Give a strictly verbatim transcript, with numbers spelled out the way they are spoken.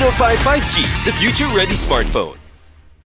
Reno five five G, the future-ready smartphone.